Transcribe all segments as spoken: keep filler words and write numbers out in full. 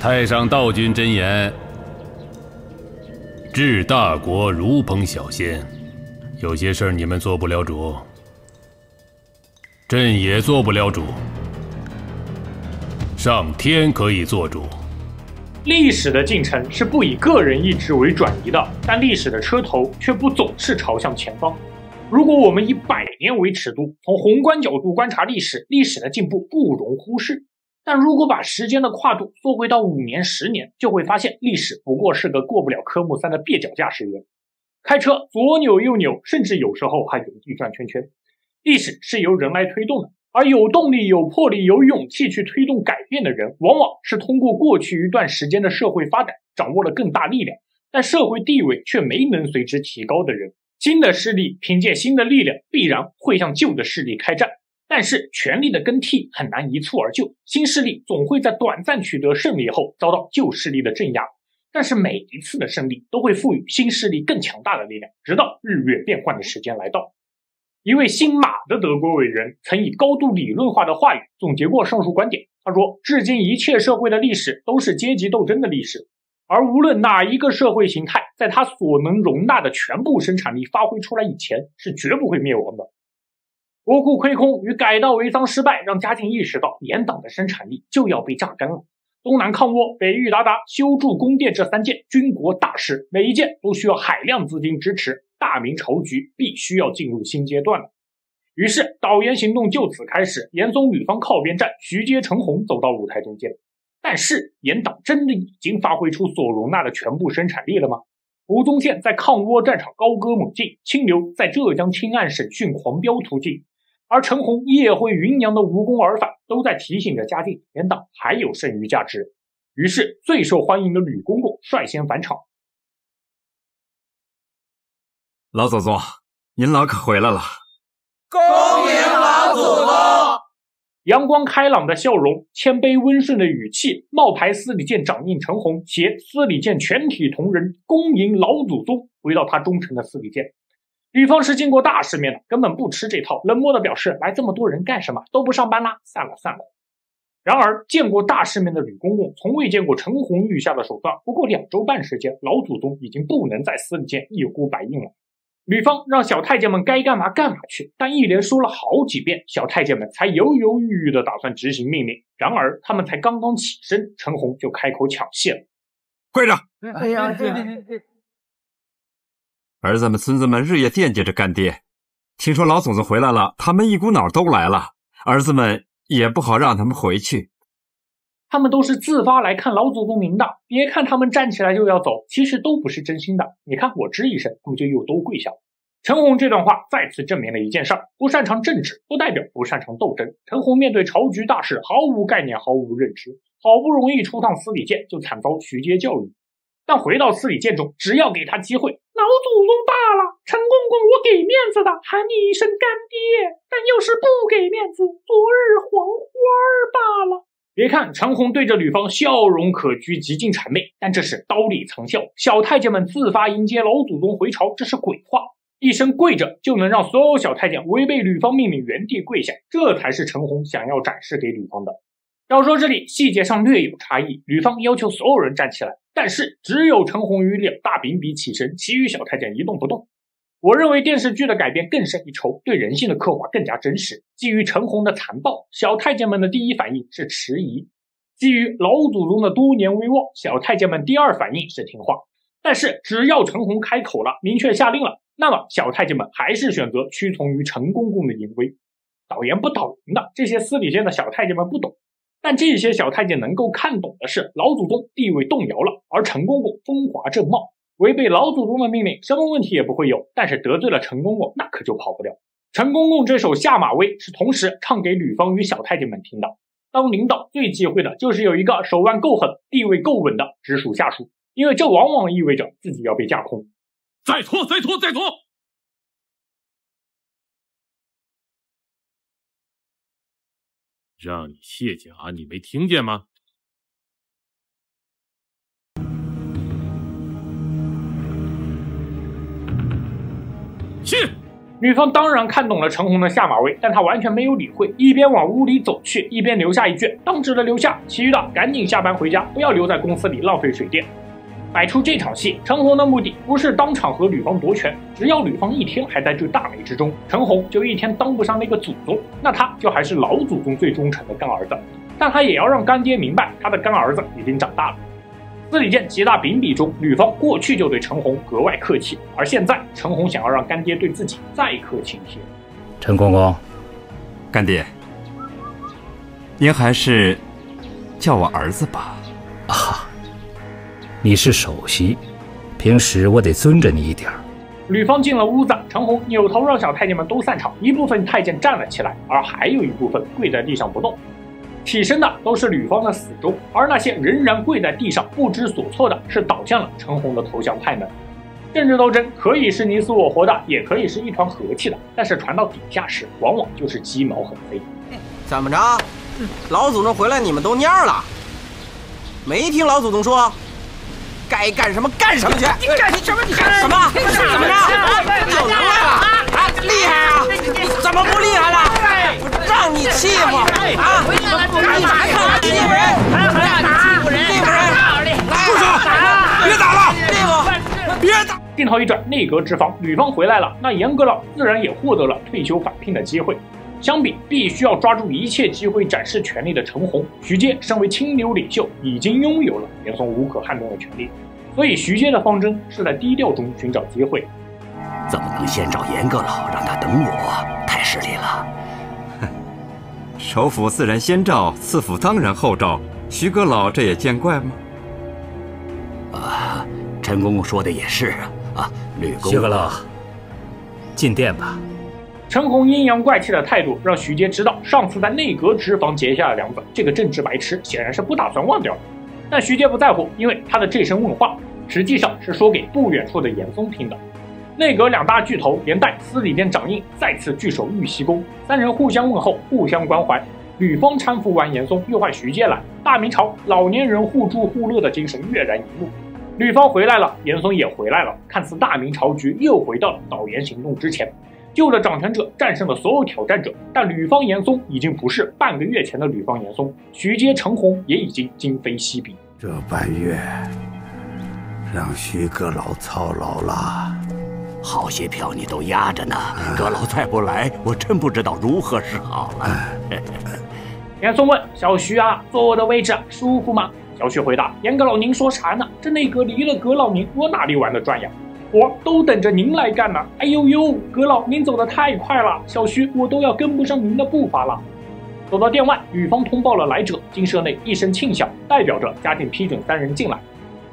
太上道君真言：治大国如烹小鲜，有些事儿你们做不了主，朕也做不了主，上天可以做主。历史的进程是不以个人意志为转移的，但历史的车头却不总是朝向前方。 如果我们以百年为尺度，从宏观角度观察历史，历史的进步不容忽视。但如果把时间的跨度缩回到五年、十年，就会发现历史不过是个过不了科目三的蹩脚驾驶员，开车左扭右扭，甚至有时候还原地转圈圈。历史是由人来推动的，而有动力、有魄力、有勇气去推动改变的人，往往是通过过去一段时间的社会发展掌握了更大力量，但社会地位却没能随之提高的人。 新的势力凭借新的力量，必然会向旧的势力开战。但是权力的更替很难一蹴而就，新势力总会在短暂取得胜利后遭到旧势力的镇压。但是每一次的胜利都会赋予新势力更强大的力量，直到日月变换的时间来到。一位姓马的德国伟人曾以高度理论化的话语总结过上述观点。他说：“至今一切社会的历史都是阶级斗争的历史。” 而无论哪一个社会形态，在它所能容纳的全部生产力发挥出来以前，是绝不会灭亡的。国库亏空与改稻为桑失败，让嘉靖意识到阉党的生产力就要被榨干了。东南抗倭、北域鞑靼、修筑宫殿这三件军国大事，每一件都需要海量资金支持，大明朝局必须要进入新阶段了。于是，导盐行动就此开始，严嵩吕方靠边站，徐阶陈洪走到舞台中间。 但是，阉党真的已经发挥出所容纳的全部生产力了吗？胡宗宪在抗倭战场高歌猛进，清流在浙江清岸审讯狂飙突进，而陈洪夜会云阳的无功而返，都在提醒着嘉靖，阉党还有剩余价值。于是，最受欢迎的吕公公率先返场。老祖宗，您老可回来了！恭迎老祖宗！ 阳光开朗的笑容，谦卑温顺的语气，冒牌司礼监掌印陈洪携司礼监全体同仁恭迎老祖宗，回到他忠诚的司礼监。吕方是见过大世面的，根本不吃这套，冷漠的表示来这么多人干什么？都不上班啦，散了散了。然而见过大世面的吕公公，从未见过陈洪御下的手段。不过两周半时间，老祖宗已经不能在司礼监一呼百应了。 吕方让小太监们该干嘛干嘛去，但一连说了好几遍，小太监们才犹犹豫豫的打算执行命令。然而他们才刚刚起身，陈洪就开口抢戏了：“跪着！”哎呀，儿子们、孙子们日夜惦记着干爹，听说老祖宗回来了，他们一股脑都来了，儿子们也不好让他们回去。他们都是自发来看老祖宗您的，别看他们站起来就要走，其实都不是真心的。你看我吱一声，他们就又都跪下了。 陈洪这段话再次证明了一件事：不擅长政治，不代表不擅长斗争。陈洪面对朝局大事毫无概念，毫无认知，好不容易出趟司礼监，就惨遭徐阶教育。但回到司礼监中，只要给他机会，老祖宗大了，陈公公我给面子的，喊你一声干爹；但要是不给面子，昨日黄花罢了。别看陈洪对着吕方笑容可掬，极尽谄媚，但这是刀里藏笑。小太监们自发迎接老祖宗回朝，这是鬼话。 一声跪着就能让所有小太监违背吕方命令原地跪下，这才是陈洪想要展示给吕方的。要说这里细节上略有差异，吕方要求所有人站起来，但是只有陈洪与两大秉笔起身，其余小太监一动不动。我认为电视剧的改编更胜一筹，对人性的刻画更加真实。基于陈洪的残暴，小太监们的第一反应是迟疑；基于老祖宗的多年威望，小太监们第二反应是听话。但是只要陈洪开口了，明确下令了。 那么，小太监们还是选择屈从于陈公公的淫威。导盐不导盐的，这些司礼监的小太监们不懂，但这些小太监能够看懂的是，老祖宗地位动摇了，而陈公公风华正茂，违背老祖宗的命令，什么问题也不会有。但是得罪了陈公公，那可就跑不了。陈公公这首下马威是同时唱给吕方与小太监们听的。当领导最忌讳的就是有一个手腕够狠、地位够稳的直属下属，因为这往往意味着自己要被架空。 再拖，再拖，再拖！让你卸甲，你没听见吗？卸。女方当然看懂了陈红的下马威，但她完全没有理会，一边往屋里走去，一边留下一句：“当值的留下，其余的赶紧下班回家，不要留在公司里浪费水电。” 摆出这场戏，陈红的目的不是当场和女方夺权，只要女方一天还在这大美之中，陈红就一天当不上那个祖宗，那他就还是老祖宗最忠诚的干儿子。但他也要让干爹明白，他的干儿子已经长大了。司礼监极大秉笔中，女方过去就对陈红格外客气，而现在陈红想要让干爹对自己再客气一些。陈公公，干爹，您还是叫我儿子吧。啊。 你是首席，平时我得尊着你一点儿。吕方进了屋子，陈红扭头让小太监们都散场，一部分太监站了起来，而还有一部分跪在地上不动。起身的都是吕方的死忠，而那些仍然跪在地上不知所措的，是倒向了陈红的投降派们。政治斗争可以是你死我活的，也可以是一团和气的，但是传到底下时，往往就是鸡毛很飞。怎么着？老祖宗回来你们都蔫儿了？没听老祖宗说？ 该干什么干什么去！你干什么？你干什么？怎么着？有能耐了啊！厉害啊！怎么不厉害了？让你欺负啊！干啥呀？欺负人！欺负人！欺负人！住手！别打了！对不？别打！镜头一转，内阁之防，女方回来了，那严阁老自然也获得了退休返聘的机会。 相比必须要抓住一切机会展示权力的陈红，徐阶身为清流领袖，已经拥有了严嵩无可撼动的权力，所以徐阶的方针是在低调中寻找机会。怎么能先找严阁老让他等我？太失礼了。哼，首辅自然先召，次辅当然后召，徐阁老这也见怪吗？啊，陈公公说的也是啊。啊，吕公公，徐阁老，进殿吧。 陈红阴阳怪气的态度让徐阶知道，上次在内阁之防结下的梁子，这个政治白痴显然是不打算忘掉的。但徐阶不在乎，因为他的这声问话实际上是说给不远处的严嵩听的。内阁两大巨头连带司礼监掌印再次聚首玉溪宫，三人互相问候，互相关怀。吕方搀扶完严嵩，又换徐阶来。大明朝老年人互助互乐的精神跃然一目。吕方回来了，严嵩也回来了，看似大明朝局又回到了导盐行动之前。 旧的掌权者战胜了所有挑战者，但吕方严嵩已经不是半个月前的吕方严嵩，徐阶陈红也已经今非昔比。这半月让徐阁老操劳了，好些票你都压着呢，啊、阁老再不来，我真不知道如何是好了。严嵩问小徐啊，坐我的位置舒服吗？小徐回答：严阁老，您说啥呢？这内阁离了阁老您，我哪里玩得转呀？ 活都等着您来干呢！哎呦呦，阁老您走得太快了，小徐我都要跟不上您的步伐了。走到殿外，吕方通报了来者，金舍内一声庆响，代表着嘉靖批准三人进来。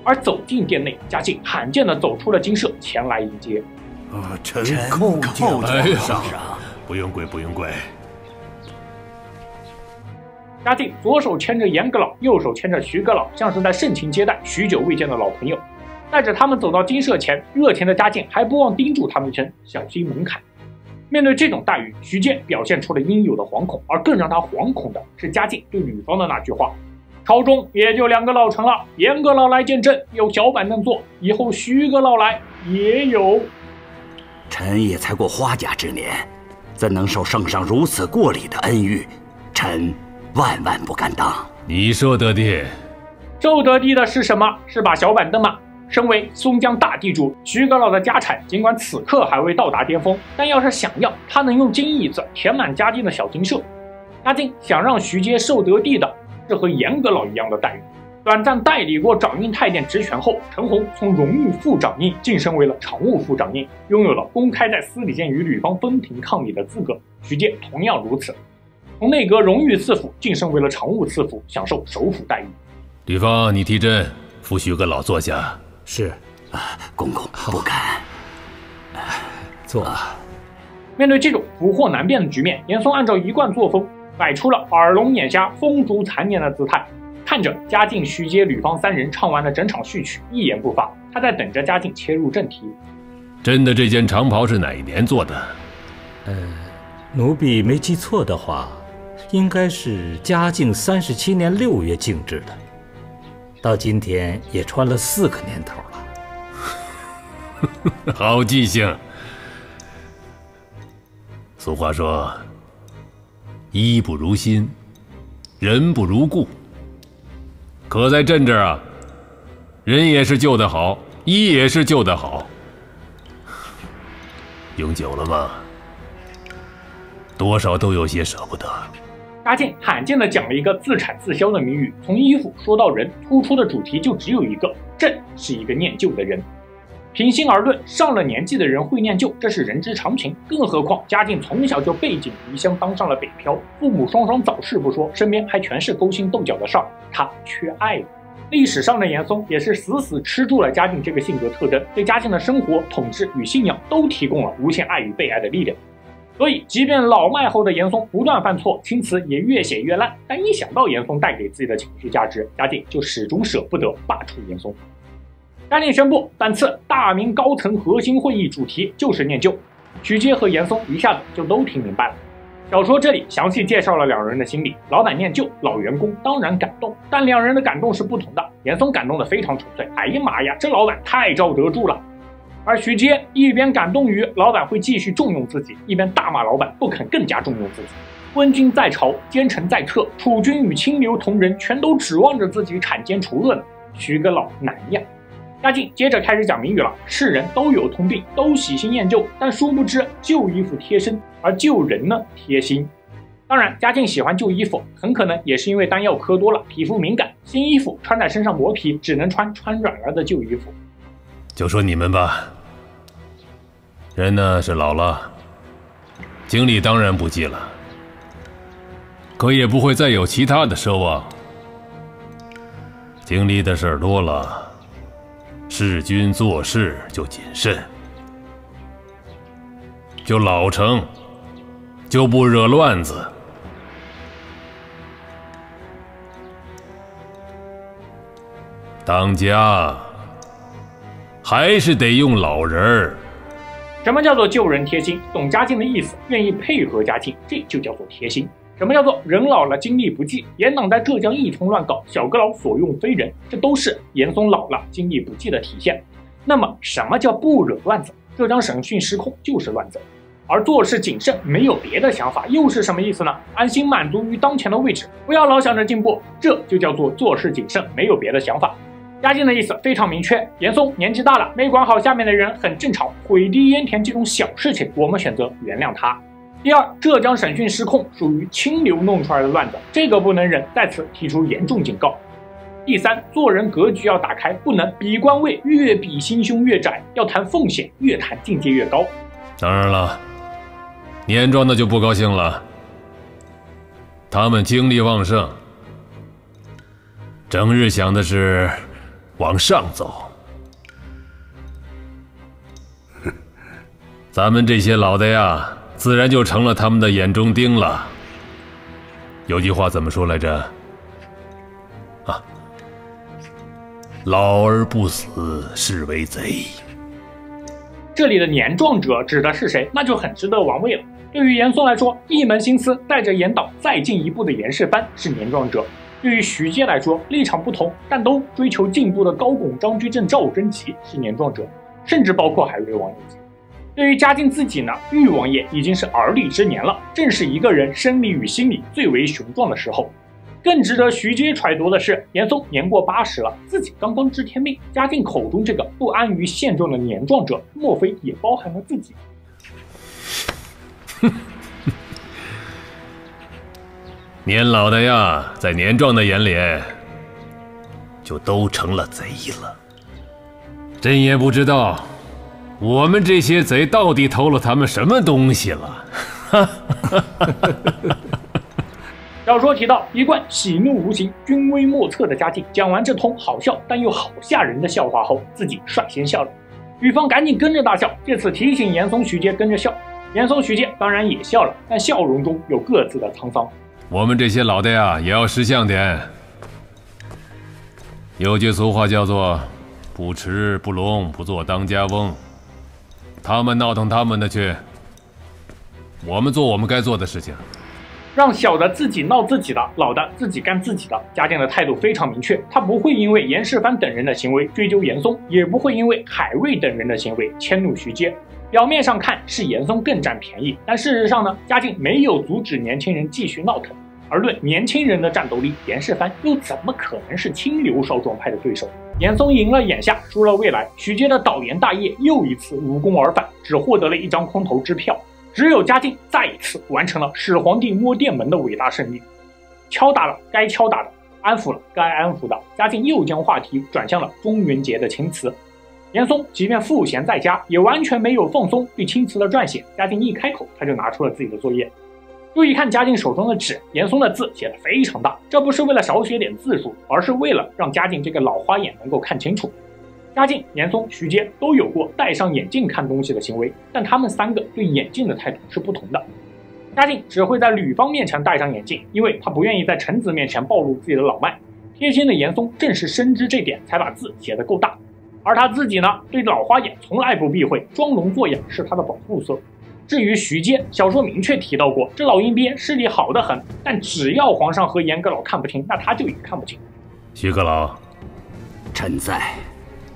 而走进殿内，嘉靖罕见的走出了金舍，前来迎接。啊，陈寇寇上，不用跪，不用跪。嘉靖左手牵着严阁老，右手牵着徐阁老，像是在盛情接待许久未见的老朋友。 带着他们走到金舍前，热情的嘉靖还不忘叮嘱他们一声小心门槛。面对这种待遇，徐阶表现出了应有的惶恐，而更让他惶恐的是嘉靖对女方的那句话：“朝中也就两个老臣了，严阁老来见朕有小板凳坐，以后徐阁老来也有。”臣也才过花甲之年，怎能受圣上如此过礼的恩遇？臣万万不敢当。你受得地，受得地的是什么？是把小板凳吗？ 身为松江大地主，徐阁老的家产尽管此刻还未到达巅峰，但要是想要，他能用金椅子填满嘉靖的小金舍。嘉靖想让徐阶受得地的是和严阁老一样的待遇。短暂代理过掌印太监职权后，陈红从荣誉副掌印晋升为了常务副掌印，拥有了公开在司礼监与吕方分庭抗礼的资格。徐阶同样如此，从内阁荣誉赐辅晋升为了常务赐辅，享受首辅待遇。吕方，你替朕扶徐阁老坐下。 是，啊，公公不敢。坐吧。面对这种福祸难辨的局面，严嵩按照一贯作风，摆出了耳聋眼瞎、风烛残年的姿态，看着嘉靖、徐阶、吕方三人唱完了整场序曲，一言不发。他在等着嘉靖切入正题。真的，这件长袍是哪一年做的？呃，奴婢没记错的话，应该是嘉靖三十七年六月静制的。 到今天也穿了四个年头了，好记性。俗话说：“衣不如新，人不如故。”可在朕这儿啊，人也是旧的好，衣也是旧的好。永久了嘛，多少都有些舍不得。 嘉靖罕见的讲了一个自产自销的谜语，从衣服说到人，突出的主题就只有一个：朕是一个念旧的人。平心而论，上了年纪的人会念旧，这是人之常情。更何况嘉靖从小就背井离乡，当上了北漂，父母双双早逝不说，身边还全是勾心斗角的事儿，他缺爱了。 历史上的严嵩也是死死吃住了嘉靖这个性格特征，对嘉靖的生活、统治与信仰都提供了无限爱与被爱的力量。所以，即便老迈后的严嵩不断犯错，青词也越写越烂，但一想到严嵩带给自己的情绪价值，嘉靖就始终舍不得罢黜严嵩。嘉靖宣布，本次大明高层核心会议主题就是念旧，徐阶和严嵩一下子就都听明白了。 小说这里详细介绍了两人的心理，老板念旧，老员工当然感动，但两人的感动是不同的。严嵩感动的非常纯粹，哎呀妈呀，这老板太招得住了。而徐阶一边感动于老板会继续重用自己，一边大骂老板不肯更加重用自己。昏君在朝，奸臣在侧，楚军与清流同仁全都指望着自己铲奸除恶呢。徐阁老难呀。 嘉靖接着开始讲谜语了。世人都有通病，都喜新厌旧，但殊不知旧衣服贴身，而旧人呢贴心。当然，嘉靖喜欢旧衣服，很可能也是因为丹药嗑多了，皮肤敏感，新衣服穿在身上磨皮，只能穿穿软了的旧衣服。就说你们吧，人呢是老了，精力当然不济了，可也不会再有其他的奢望。经历的事儿多了。 事君做事就谨慎，就老成，就不惹乱子。当家还是得用老人儿。什么叫做旧人贴心？懂嘉靖的意思，愿意配合嘉靖，这就叫做贴心。 什么叫做人老了精力不济？严党在浙江一通乱搞，小阁老所用非人，这都是严嵩老了精力不济的体现。那么，什么叫不惹乱子？浙江审讯失控就是乱子，而做事谨慎，没有别的想法，又是什么意思呢？安心满足于当前的位置，不要老想着进步，这就叫做做事谨慎，没有别的想法。嘉靖的意思非常明确，严嵩年纪大了，没管好下面的人很正常，毁堤淹田这种小事情，我们选择原谅他。 第二，浙江审讯失控属于清流弄出来的乱子，这个不能忍，在此提出严重警告。第三，做人格局要打开，不能比官位越比心胸越窄，要谈奉献，越谈境界越高。当然了，年庄的就不高兴了，他们精力旺盛，整日想的是往上走。 咱们这些老的呀，自然就成了他们的眼中钉了。有句话怎么说来着？啊，老而不死是为贼。这里的年壮者指的是谁？那就很值得玩味了。对于严嵩来说，一门心思带着严党再进一步的严世蕃是年壮者；对于徐阶来说，立场不同但都追求进步的高拱、张居正、赵武贞吉是年壮者，甚至包括海瑞王永济。 对于嘉靖自己呢，裕王爷已经是而立之年了，正是一个人生理与心理最为雄壮的时候。更值得徐阶揣度的是，严嵩年过八十了，自己刚刚知天命。嘉靖口中这个不安于现状的年壮者，莫非也包含了自己？年老的呀，在年壮的眼里，就都成了贼了。朕也不知道。 我们这些贼到底偷了他们什么东西了？小说提到一贯喜怒无形、君微莫测的嘉靖，讲完这通好笑但又好吓人的笑话后，自己率先笑了。雨方赶紧跟着大笑，借此提醒严嵩、徐阶跟着笑。严嵩、徐阶当然也笑了，但笑容中有各自的沧桑。我们这些老的呀，也要识相点。有句俗话叫做“不驰不聋，不做当家翁”。 他们闹腾他们的去，我们做我们该做的事情。让小的自己闹自己的，老的自己干自己的。嘉靖的态度非常明确，他不会因为严世蕃等人的行为追究严嵩，也不会因为海瑞等人的行为迁怒徐阶。表面上看是严嵩更占便宜，但事实上呢，嘉靖没有阻止年轻人继续闹腾。而论年轻人的战斗力，严世蕃又怎么可能是清流少壮派的对手？严嵩赢了眼下，输了未来，许阶的导盐大业又一次无功而返，只获得了一张空头支票。只有嘉靖再一次完成了始皇帝摸殿门的伟大胜利，敲打了该敲打的，安抚了该安抚的。嘉靖又将话题转向了中元节的青瓷。 严嵩即便赋闲在家，也完全没有放松对青瓷的撰写。嘉靖一开口，他就拿出了自己的作业。注意看嘉靖手中的纸，严嵩的字写得非常大，这不是为了少写点字数，而是为了让嘉靖这个老花眼能够看清楚。嘉靖、严嵩、徐阶都有过戴上眼镜看东西的行为，但他们三个对眼镜的态度是不同的。嘉靖只会在吕方面前戴上眼镜，因为他不愿意在臣子面前暴露自己的老迈。贴心的严嵩正是深知这点，才把字写得够大。 而他自己呢，对老花眼从来不避讳，装聋作哑是他的保护色。至于徐阶，小说明确提到过，这老阴鳖视力好得很，但只要皇上和严阁老看不清，那他就也看不清。徐阁老，臣在。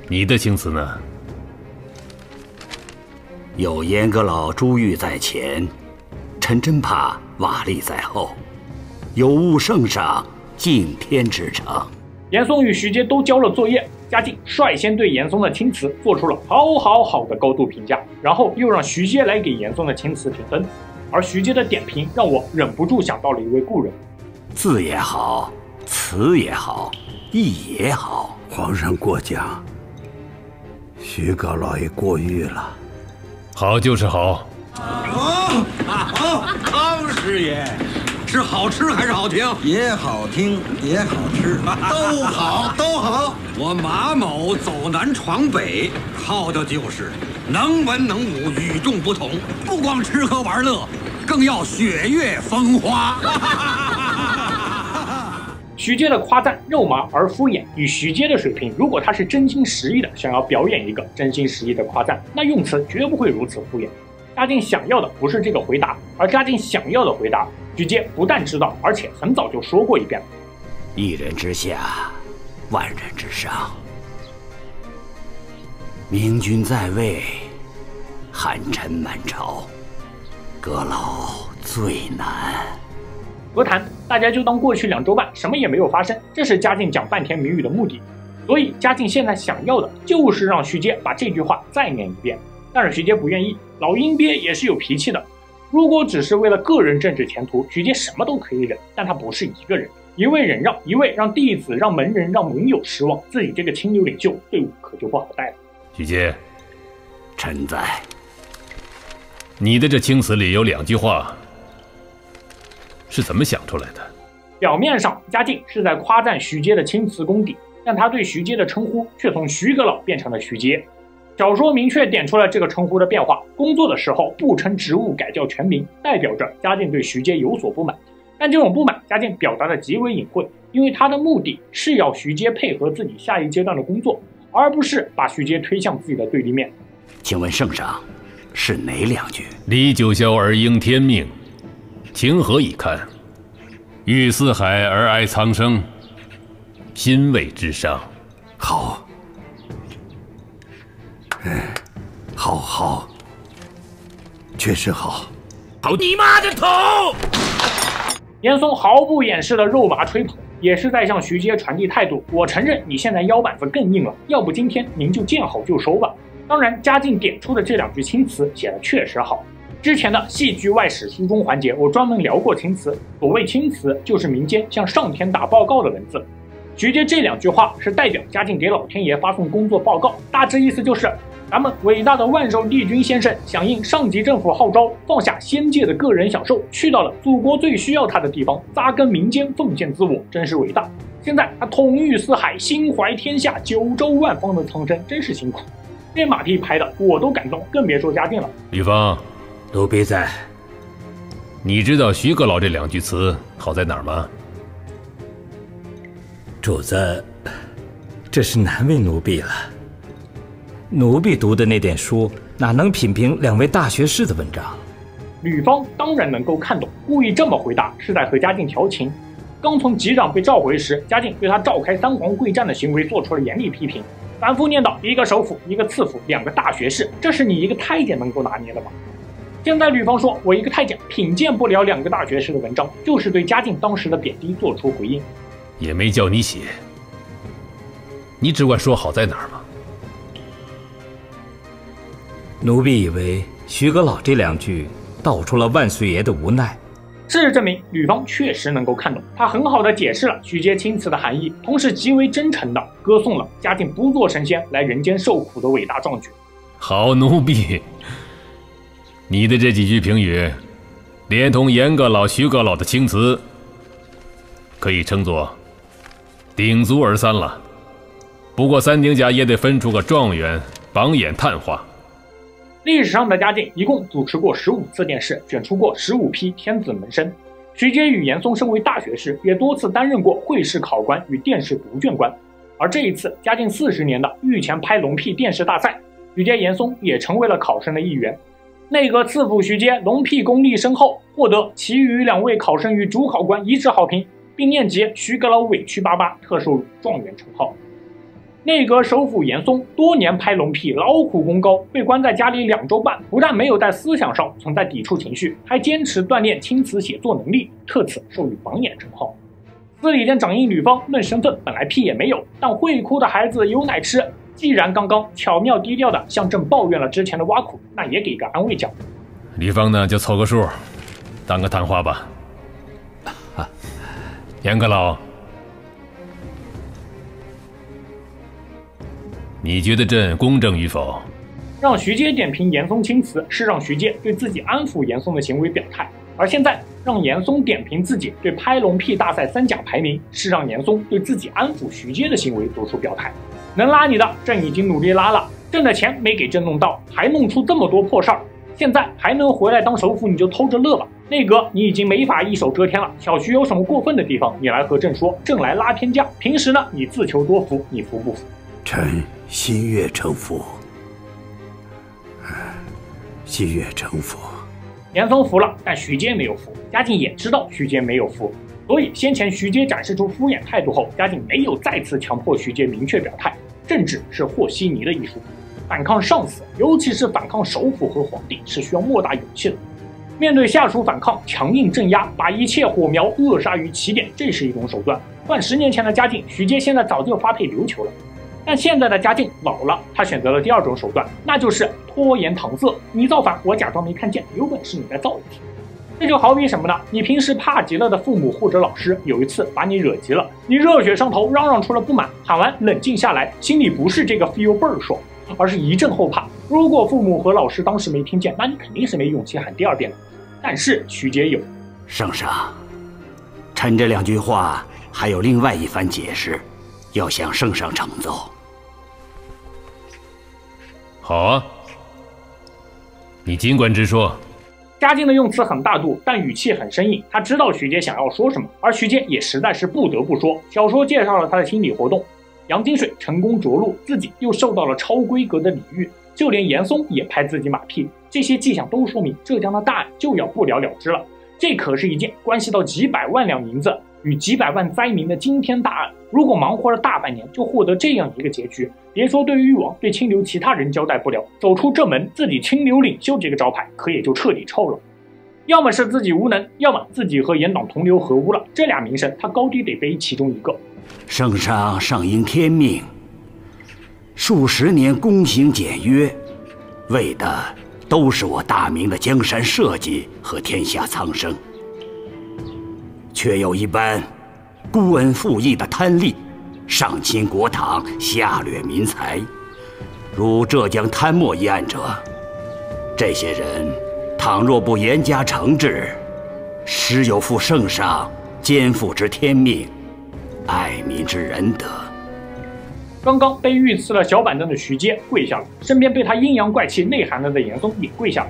你的青瓷呢？有严阁老朱玉在前，臣真怕瓦砾在后，有误圣上敬天之诚。严嵩与徐阶都交了作业。 嘉靖率先对严嵩的青瓷做出了好好好的高度评价，然后又让徐阶来给严嵩的青瓷评分，而徐阶的点评让我忍不住想到了一位故人：字也好，词也好，意也好。皇上过奖，徐阁老也过誉了。好就是好。好，好，康师爷。 是好吃还是好听？也好听，也好吃，都好，都好。我马某走南闯北，靠的就是能文能武，与众不同。不光吃喝玩乐，更要雪月风花。徐阶的夸赞肉麻而敷衍，与徐阶的水平，如果他是真心实意的想要表演一个真心实意的夸赞，那用词绝不会如此敷衍。 嘉靖想要的不是这个回答，而嘉靖想要的回答，徐阶不但知道，而且很早就说过一遍了。一人之下，万人之上。明君在位，汉臣满朝，阁老最难。和谈，大家就当过去两周半什么也没有发生，这是嘉靖讲半天谜语的目的。所以嘉靖现在想要的就是让徐阶把这句话再念一遍。 但是徐阶不愿意，老阴鳖也是有脾气的。如果只是为了个人政治前途，徐阶什么都可以忍，但他不是一个人，一味忍让，一味让弟子、让门人、让盟友失望，自己这个清流领袖队伍可就不好带了。徐阶，臣在。你的这青瓷里有两句话，是怎么想出来的？表面上，嘉靖是在夸赞徐阶的青瓷功底，但他对徐阶的称呼却从徐阁老变成了徐阶。 小说明确点出了这个称呼的变化。工作的时候不称职务，改叫全名，代表着嘉靖对徐阶有所不满。但这种不满，嘉靖表达的极为隐晦，因为他的目的是要徐阶配合自己下一阶段的工作，而不是把徐阶推向自己的对立面。请问圣上，是哪两句？离九霄而应天命，情何以堪？欲四海而哀苍生，心为之伤。好。 嗯，好好，确实好，好你妈的头！严嵩毫不掩饰的肉麻吹捧，也是在向徐阶传递态度。我承认你现在腰板子更硬了，要不今天您就见好就收吧。当然，嘉靖点出的这两句青词写的确实好。之前的戏剧外史书中环节，我专门聊过青词。所谓青词，就是民间向上天打报告的文字。 徐阶这两句话是代表嘉靖给老天爷发送工作报告，大致意思就是，咱们伟大的万寿帝君先生响应上级政府号召，放下仙界的个人享受，去到了祖国最需要他的地方，扎根民间，奉献自我，真是伟大。现在他统御四海，心怀天下，九州万方的苍生真是辛苦。这马屁拍的我都感动，更别说嘉靖了。吕方，奴婢在。你知道徐阁老这两句词好在哪儿吗？ 主子，这是难为奴婢了。奴婢读的那点书，哪能品评两位大学士的文章？吕方当然能够看懂，故意这么回答是在和嘉靖调情。刚从击掌被召回时，嘉靖对他召开三皇会战的行为做出了严厉批评，反复念叨一个首辅、一个次辅、两个大学士，这是你一个太监能够拿捏的吗？现在吕方说，我一个太监品鉴不了两个大学士的文章，就是对嘉靖当时的贬低做出回应。也没叫你写，你只管说好在哪儿吗？奴婢以为徐阁老这两句道出了万岁爷的无奈。 事实证明，吕方确实能够看懂，他很好的解释了“许皆钦此”的含义，同时极为真诚的歌颂了嘉靖不做神仙来人间受苦的伟大壮举。好，奴婢，你的这几句评语，连同严阁老、徐阁老的青词，可以称作鼎足而三了。不过三鼎甲也得分出个状元、榜眼、探花。 历史上的嘉靖一共主持过十五次殿试，选出过十五批天子门生。徐阶与严嵩身为大学士，也多次担任过会试考官与殿试读卷官。而这一次嘉靖四十年的御前拍龙屁殿试大赛，徐阶、严嵩也成为了考生的一员。内阁次辅徐阶龙屁功力深厚，获得其余两位考生与主考官一致好评，并念及徐阁老委屈巴巴，特授状元称号。 内阁首辅严嵩多年拍龙屁，劳苦功高，被关在家里两周半，不但没有在思想上存在抵触情绪，还坚持锻炼青词写作能力，特此授予榜眼称号。司礼监掌印吕方论身份本来屁也没有，但会哭的孩子有奶吃。既然刚刚巧妙低调的向朕抱怨了之前的挖苦，那也给个安慰奖。吕方呢，就凑个数，当个探花吧。啊，严阁老。 你觉得朕公正与否？让徐阶点评严嵩青词，是让徐阶对自己安抚严嵩的行为表态；而现在让严嵩点评自己对拍龙屁大赛三甲排名，是让严嵩对自己安抚徐阶的行为做出表态。能拉你的，朕已经努力拉了；朕的钱没给朕弄到，还弄出这么多破事儿。现在还能回来当首辅，你就偷着乐吧。内阁你已经没法一手遮天了，小徐有什么过分的地方，你来和朕说，朕来拉偏架。平时呢，你自求多福，你服不服？ 臣心悦诚服，心悦诚服。严嵩服了，但徐阶没有服。嘉靖也知道徐阶没有服，所以先前徐阶展示出敷衍态度后，嘉靖没有再次强迫徐阶明确表态。政治是和稀泥的艺术，反抗上司，尤其是反抗首辅和皇帝，是需要莫大勇气的。面对下属反抗，强硬镇压，把一切火苗扼杀于起点，这是一种手段。换十年前的嘉靖，徐阶现在早就发配琉球了。 但现在的嘉靖老了，他选择了第二种手段，那就是拖延搪塞。你造反，我假装没看见，有本事你再造一次。这就好比什么呢？你平时怕极了的父母或者老师，有一次把你惹急了，你热血上头，嚷嚷出了不满，喊完冷静下来，心里不是这个 feel 倍儿爽，而是一阵后怕。如果父母和老师当时没听见，那你肯定是没勇气喊第二遍了。但是徐阶有，圣上，臣这两句话还有另外一番解释。 要向圣上呈奏。好啊，你尽管直说。嘉靖的用词很大度，但语气很生硬。他知道徐阶想要说什么，而徐阶也实在是不得不说。小说介绍了他的心理活动，杨金水成功着陆，自己又受到了超规格的礼遇，就连严嵩也拍自己马屁。这些迹象都说明浙江的大案就要不了了之了。这可是一件关系到几百万两银子。 与几百万灾民的惊天大案，如果忙活了大半年就获得这样一个结局，别说对于誉王，对清流其他人交代不了，走出这门，自己清流领袖这个招牌可也就彻底臭了。要么是自己无能，要么自己和严党同流合污了，这俩名声他高低得背其中一个。圣上上应天命，数十年躬行简约，为的都是我大明的江山社稷和天下苍生。 却有一般孤恩负义的贪吏，上侵国堂，下掠民财，如浙江贪墨一案者。这些人倘若不严加惩治，实有负圣上肩负之天命，爱民之仁德。刚刚被御赐了小板凳的徐阶跪下了，身边被他阴阳怪气内涵了的严嵩也跪下了。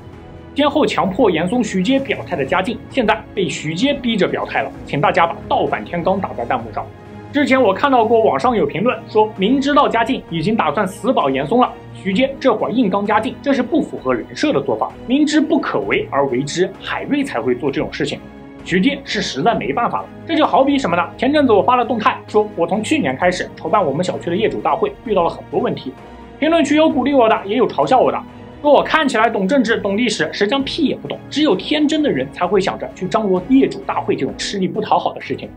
先后强迫严嵩、徐阶表态的嘉靖，现在被徐阶逼着表态了。请大家把“倒反天罡”打在弹幕上。之前我看到过网上有评论说，明知道嘉靖已经打算死保严嵩了，徐阶这会儿硬刚嘉靖，这是不符合人设的做法。明知不可为而为之，海瑞才会做这种事情。徐进是实在没办法了。这就好比什么呢？前阵子我发了动态，说我从去年开始筹办我们小区的业主大会，遇到了很多问题。评论区有鼓励我的，也有嘲笑我的，说我看起来懂政治、懂历史，实际上屁也不懂。只有天真的人才会想着去张罗业主大会这种吃力不讨好的事情。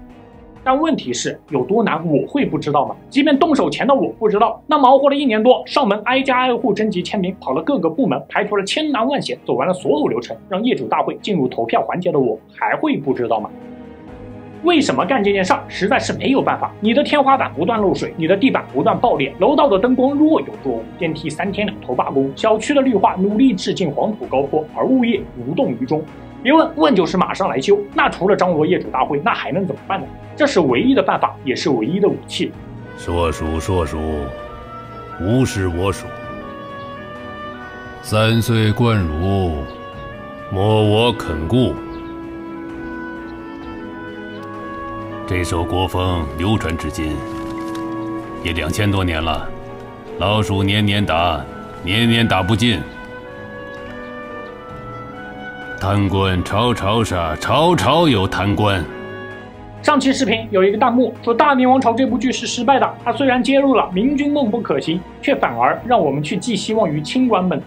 但问题是有多难，我会不知道吗？即便动手前的我不知道，那忙活了一年多，上门挨家挨户征集签名，跑了各个部门，排除了千难万险，走完了所有流程，让业主大会进入投票环节的我，还会不知道吗？为什么干这件事儿？实在是没有办法。你的天花板不断漏水，你的地板不断爆裂，楼道的灯光若有若无，电梯三天两头罢工，小区的绿化努力致敬黄土高坡，而物业无动于衷。 别问，问就是马上来修。那除了张罗业主大会，那还能怎么办呢？这是唯一的办法，也是唯一的武器。硕鼠，硕鼠，吾是我属。三岁贯汝，莫我肯顾。这首国风流传至今，也两千多年了。老鼠年年打，年年打不尽。 贪官朝朝杀，朝朝有贪官。上期视频有一个弹幕说《大明王朝》这部剧是失败的，它虽然揭露了明君梦不可行，却反而让我们去寄希望于清官们。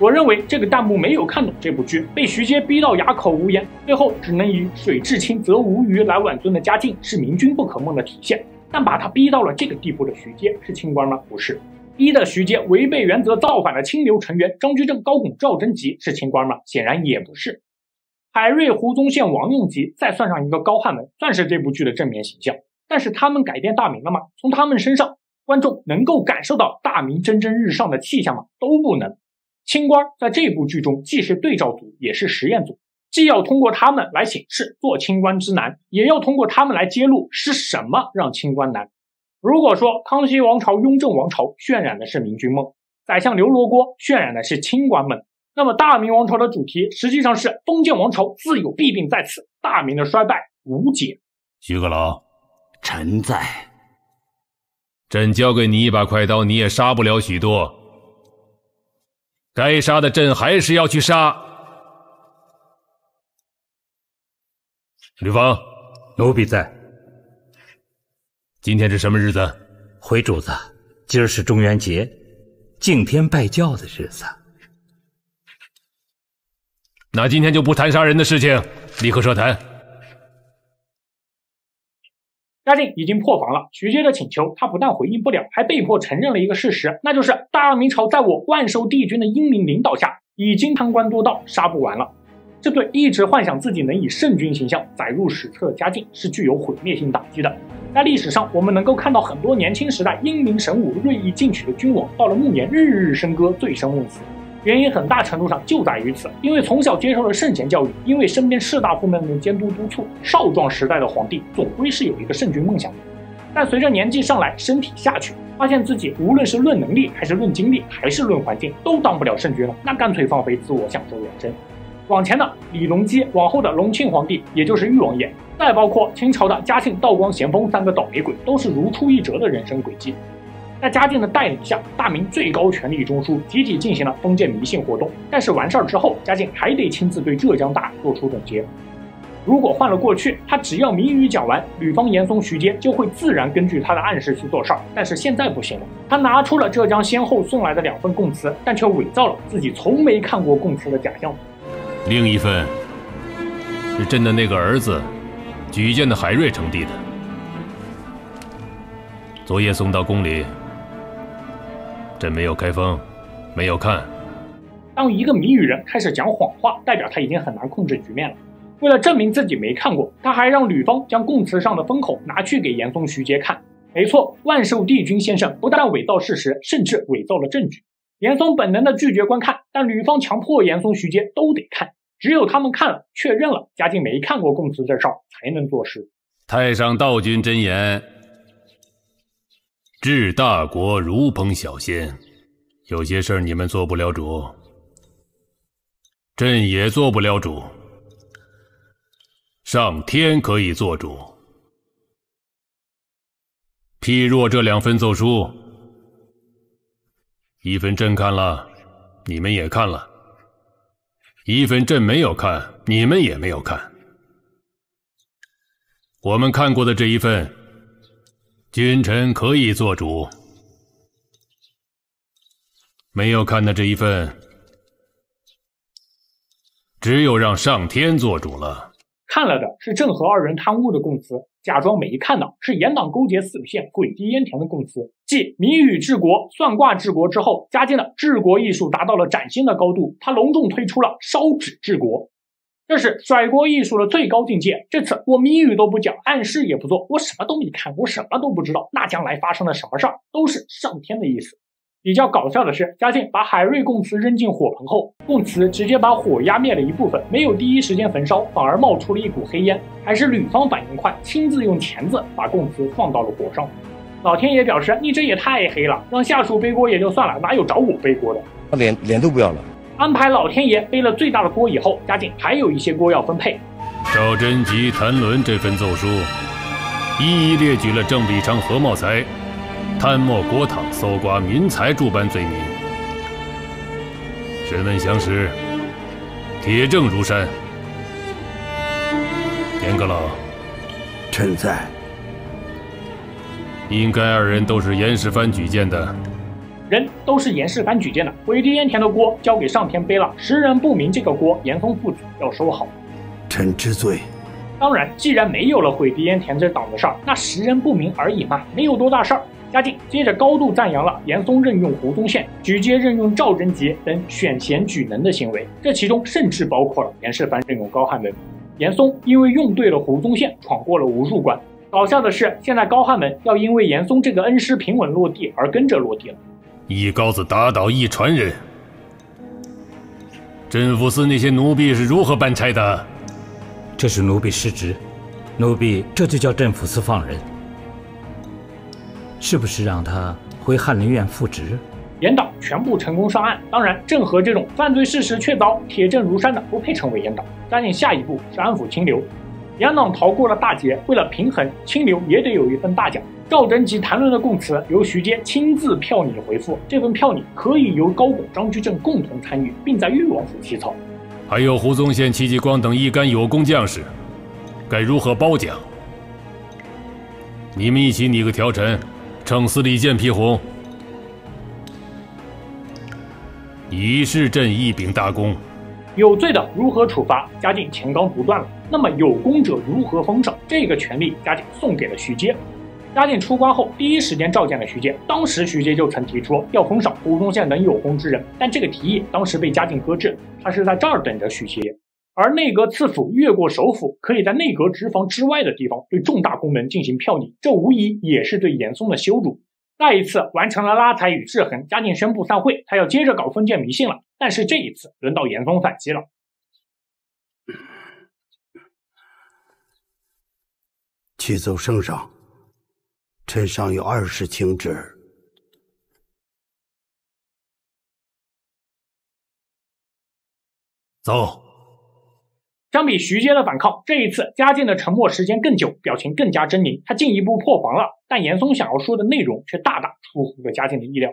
我认为这个弹幕没有看懂这部剧，被徐阶逼到哑口无言，最后只能以“水至清则无鱼”来挽尊的嘉靖是明君不可梦的体现。但把他逼到了这个地步的徐阶是清官吗？不是。逼的徐阶违背原则造反的清流成员张居正、高拱、赵贞吉是清官吗？显然也不是。 海瑞、胡宗宪、王用吉，再算上一个高汉文，算是这部剧的正面形象。但是他们改变大明了吗？从他们身上，观众能够感受到大明蒸蒸日上的气象吗？都不能。清官在这部剧中既是对照组，也是实验组，既要通过他们来显示做清官之难，也要通过他们来揭露是什么让清官难。如果说康熙王朝、雍正王朝渲染的是明君梦，宰相刘罗锅渲染的是清官梦。 那么，大明王朝的主题实际上是封建王朝自有弊病在此，大明的衰败无解。徐阁老，臣在。朕交给你一把快刀，你也杀不了许多。该杀的，朕还是要去杀。吕方，奴婢在。今天是什么日子？回主子，今儿是中元节，敬天拜教的日子。 那今天就不谈杀人的事情，立刻设坛。嘉靖已经破防了，徐阶的请求他不但回应不了，还被迫承认了一个事实，那就是大明朝在我万寿帝君的英明领导下，已经贪官多到杀不完了。这对一直幻想自己能以圣君形象载入史册的嘉靖是具有毁灭性打击的。在历史上，我们能够看到很多年轻时代英明神武、锐意进取的君王，到了暮年日日笙歌、醉生梦死。 原因很大程度上就在于此，因为从小接受了圣贤教育，因为身边士大夫们的监督督促，少壮时代的皇帝总归是有一个圣君梦想的。但随着年纪上来，身体下去，发现自己无论是论能力，还是论精力，还是论环境，都当不了圣君了，那干脆放飞自我，享受人生。往前的李隆基，往后的隆庆皇帝，也就是裕王爷，再包括清朝的嘉庆、道光、咸丰三个倒霉鬼，都是如出一辙的人生轨迹。 在嘉靖的带领下，大明最高权力中枢集体进行了封建迷信活动。但是完事儿之后，嘉靖还得亲自对浙江大做出总结。如果换了过去，他只要谜语讲完，吕方、严嵩、徐阶就会自然根据他的暗示去做事儿。但是现在不行了，他拿出了浙江先后送来的两份供词，但却伪造了自己从没看过供词的假象。另一份是朕的那个儿子举荐的海瑞呈递的，昨夜送到宫里。 朕没有开封，没有看。当一个谜语人开始讲谎话，代表他已经很难控制局面了。为了证明自己没看过，他还让吕方将供词上的封口拿去给严嵩、徐阶看。没错，万寿帝君先生不但伪造事实，甚至伪造了证据。严嵩本能的拒绝观看，但吕方强迫严嵩、徐阶都得看。只有他们看了，确认了嘉靖没看过供词这事儿，才能作诗。太上道君真言。 治大国如烹小鲜，有些事儿你们做不了主，朕也做不了主，上天可以做主。譬若这两份奏书，一份朕看了，你们也看了；一份朕没有看，你们也没有看。我们看过的这一份，君臣可以做主；没有看的这一份，只有让上天做主了。看了的是郑和二人贪污的供词，假装没看到；是严党勾结四县、毁堤淹田的供词。继谜语治国、算卦治国之后，嘉靖的治国艺术达到了崭新的高度，他隆重推出了烧纸治国。 这是甩锅艺术的最高境界。这次我谜语都不讲，暗示也不做，我什么都没看，我什么都不知道。那将来发生了什么事儿，都是上天的意思。比较搞笑的是，嘉靖把海瑞供词扔进火盆后，供词直接把火压灭了一部分，没有第一时间焚烧，反而冒出了一股黑烟。还是吕方反应快，亲自用钳子把供词放到了火上。老天爷表示，你这也太黑了，让下属背锅也就算了，哪有找我背锅的？脸脸都不要了。 安排老天爷背了最大的锅以后，嘉靖还有一些锅要分配。赵贞吉谭纶这份奏书，一一列举了郑必昌、何茂才贪墨国帑、搜刮民财诸般罪名。审问详实，铁证如山。严阁老，臣在。应该二人都是严世蕃举荐的。 人都是严世蕃举荐的，毁堤淹田的锅交给上天背了，识人不明这个锅，严嵩父子要收好。臣知罪。当然，既然没有了毁堤淹田这档子事儿，那识人不明而已嘛，没有多大事儿。嘉靖接着高度赞扬了严嵩任用胡宗宪、举荐任用赵贞吉等选贤举能的行为，这其中甚至包括了严世蕃任用高翰文。严嵩因为用对了胡宗宪，闯过了无数关。搞笑的是，现在高翰文要因为严嵩这个恩师平稳落地而跟着落地了。 一篙子打倒一船人，镇抚司那些奴婢是如何办差的？这是奴婢失职，奴婢这就叫镇抚司放人，是不是让他回翰林院复职？严党全部成功上岸，当然郑和这种犯罪事实确凿、铁证如山的不配成为严党。嘉靖下一步是安抚清流，严党逃过了大劫，为了平衡，清流也得有一份大奖。 赵贞吉谈论的供词由徐阶亲自票拟回复，这份票拟可以由高拱、张居正共同参与，并在裕王府起草。还有胡宗宪、戚继光等一干有功将士，该如何褒奖？你们一起拟个条陈，称司礼监批红，以示朕一秉大功。有罪的如何处罚？嘉靖钱纲独断了。那么有功者如何封赏？这个权利嘉靖送给了徐阶。 嘉靖出关后，第一时间召见了徐阶。当时徐阶就曾提出要封赏胡宗宪等有功之人，但这个提议当时被嘉靖搁置。他是在这儿等着徐阶。而内阁次辅越过首辅，可以在内阁职防之外的地方对重大功能进行票拟，这无疑也是对严嵩的羞辱。再一次完成了拉踩与制衡，嘉靖宣布散会，他要接着搞封建迷信了。但是这一次轮到严嵩反击了。启奏圣上。 身上有二十请旨，走。相比徐阶的反抗，这一次嘉靖的沉默时间更久，表情更加狰狞。他进一步破防了，但严嵩想要说的内容却大大出乎了嘉靖的意料。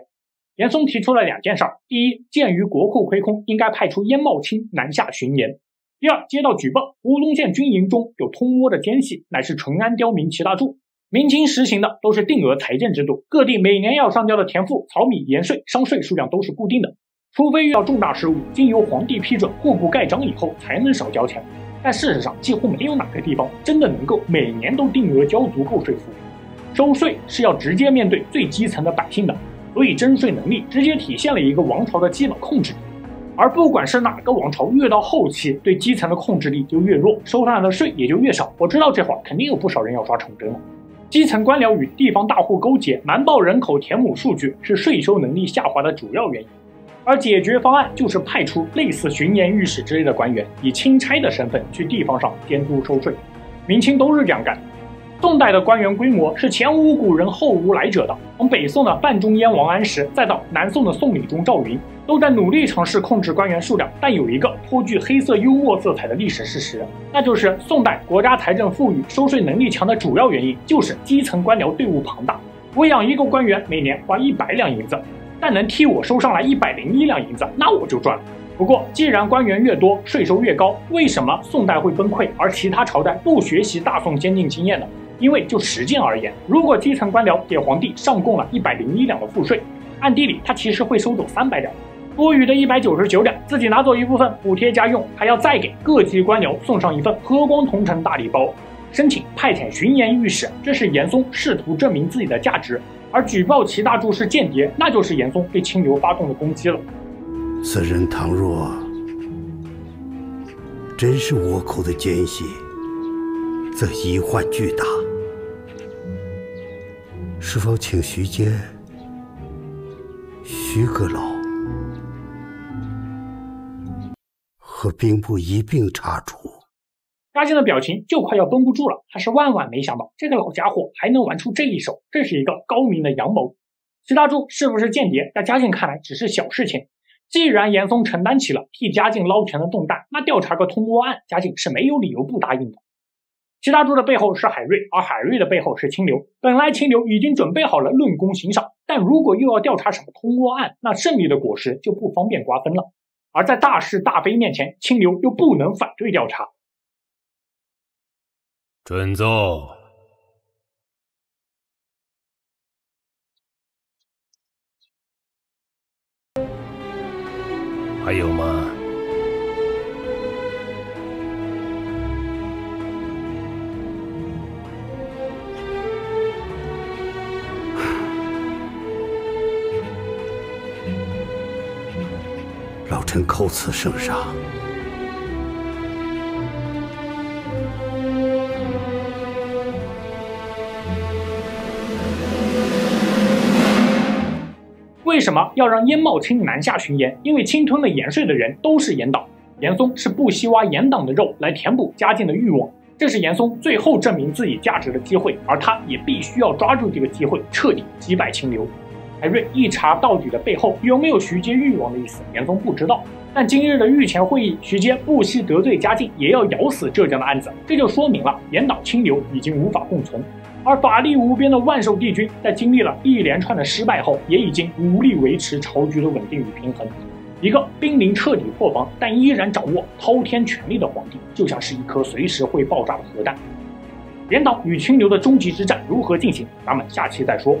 严嵩提出了两件事：第一，鉴于国库亏空，应该派出燕茂卿南下巡盐。 第二，接到举报，胡宗宪军营中有通倭的奸细，乃是淳安刁民齐大柱。 明清实行的都是定额财政制度，各地每年要上交的田赋、草米、盐税、商税数量都是固定的，除非遇到重大失误，经由皇帝批准、户部盖章以后才能少交钱。但事实上，几乎没有哪个地方真的能够每年都定额交足够税赋。收税是要直接面对最基层的百姓的，所以征税能力直接体现了一个王朝的基本控制力。而不管是哪个王朝，越到后期对基层的控制力就越弱，收上来的税也就越少。我知道这会儿肯定有不少人要刷崇祯了。 基层官僚与地方大户勾结，瞒报人口填补数据，是税收能力下滑的主要原因。而解决方案就是派出类似巡盐御史之类的官员，以钦差的身份去地方上监督收税。明清都是这样干。宋代的官员规模是前无古人后无来者的，从北宋的范仲淹、王安石，再到南宋的宋理宗赵云，都在努力尝试控制官员数量。但有一个颇具黑色幽默色彩的历史事实，那就是宋代国家财政富裕、收税能力强的主要原因，就是基层官僚队伍庞大。我养一个官员每年花一百两银子，但能替我收上来一百零一两银子，那我就赚了。不过，既然官员越多，税收越高，为什么宋代会崩溃，而其他朝代不学习大宋先进经验呢？因为就实践而言，如果基层官僚给皇帝上供了一百零一两的赋税，暗地里他其实会收走三百两，多余的一百九十九两自己拿走一部分补贴家用，还要再给各级官僚送上一份和光同尘大礼包。 申请派遣巡盐御史，这是严嵩试图证明自己的价值；而举报齐大柱是间谍，那就是严嵩对清流发动的攻击了。此人倘若真是倭寇的奸细，则遗患巨大。是否请徐阶、徐阁老和兵部一并查处？ 嘉靖的表情就快要绷不住了，他是万万没想到这个老家伙还能玩出这一手，这是一个高明的阳谋。齐大柱是不是间谍，在嘉靖看来只是小事情。既然严嵩承担起了替嘉靖捞钱的重担，那调查个通倭案，嘉靖是没有理由不答应的。齐大柱的背后是海瑞，而海瑞的背后是清流。本来清流已经准备好了论功行赏，但如果又要调查什么通倭案，那胜利的果实就不方便瓜分了。而在大是大非面前，清流又不能反对调查。 准奏。还有吗？老臣叩辞圣上。 为什么要让燕茂卿南下巡盐？因为侵吞了盐税的人都是阉党，严嵩是不惜挖阉党的肉来填补嘉靖的欲望，这是严嵩最后证明自己价值的机会，而他也必须要抓住这个机会，彻底击败清流。海瑞一查到底的背后有没有徐阶欲望的意思，严嵩不知道。但今日的御前会议，徐阶不惜得罪嘉靖，也要咬死浙江的案子，这就说明了阉党清流已经无法共存。 而法力无边的万寿帝君，在经历了一连串的失败后，也已经无力维持朝局的稳定与平衡。一个濒临彻底破防，但依然掌握滔天权力的皇帝，就像是一颗随时会爆炸的核弹。阉党与清流的终极之战如何进行？咱们下期再说。